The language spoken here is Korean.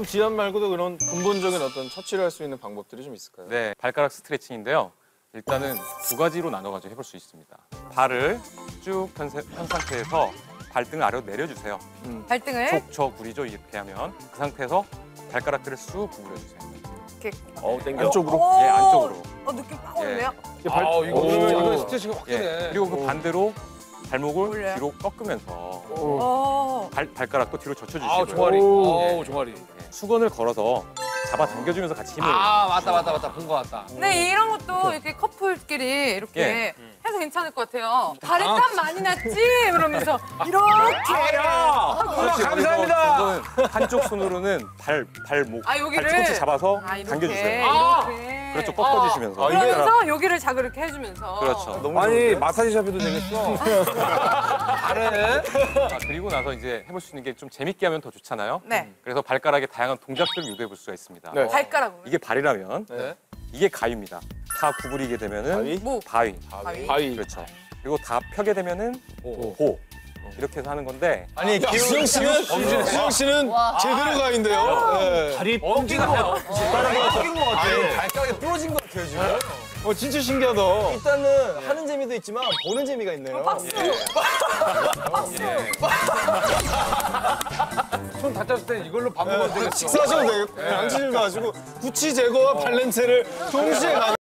그럼 지압 말고도 그런 근본적인 어떤 처치를 할 수 있는 방법들이 좀 있을까요? 네, 발가락 스트레칭인데요. 일단은 두 가지로 나눠가지고 해볼 수 있습니다. 발을 쭉 편 상태에서 발등을 아래로 내려주세요. 발등을? 족저구리죠, 이렇게 하면. 그 상태에서 발가락들을 쑥 구부려주세요. 이렇게. 땡겨. 안쪽으로? 오! 예, 안쪽으로. 느낌 팍 오네요? 예. 이거 스트레칭이 확 되네. 예. 그리고 그 반대로 발목을 올려요? 뒤로 꺾으면서 발가락도 뒤로 젖혀주시고요. 종아리. 예. 종아리. 예. 수건을 걸어서 잡아 당겨주면서 같이 힘을. 맞다. 본 것 같다. 근데 이런 것도 이렇게 커플끼리 이렇게 해서 괜찮을 것 같아요. 발에 땀 많이 났지? 그러면서 이렇게. 감사합니다. 한쪽 손으로는 발목. 여기를. 발꿈치 잡아서 당겨주세요. 그렇죠, 꺾어주시면서. 그러면서 여기를 자극을 이렇게 해주면서. 그렇죠. 너무 아니, 마사지샵에도 되겠어. 발을. 그리고 나서 이제 해볼 수 있는 게 좀 재밌게 하면 더 좋잖아요. 네. 그래서 발가락의 다양한 동작들을 유도해볼 수가 있습니다. 네. 발가락으로. 이게 발이라면, 네. 이게 가위입니다. 다 구부리게 되면은 바위. 그렇죠. 그리고 다 펴게 되면은 보. 이렇게 해서 하는 건데. 아니, 기웅 씨는 제대로 가인데요. 네. 발이 뻥진 것 같아요. 발가락이 부러진 것 같아요, 지금. 진짜 신기하다. 일단은 하는 재미도 있지만 보는 재미가 있네요. 박수! 손 다쳤을 때 이걸로 밥 먹어도 되겠어. 식사하셔도 되겠고, 양치질 마시고, 구취 제거와 발냄새를 동시에